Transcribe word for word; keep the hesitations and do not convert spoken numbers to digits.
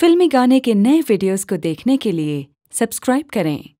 फिल्मी गाने के नए वीडियोस को देखने के लिए सब्सक्राइब करें।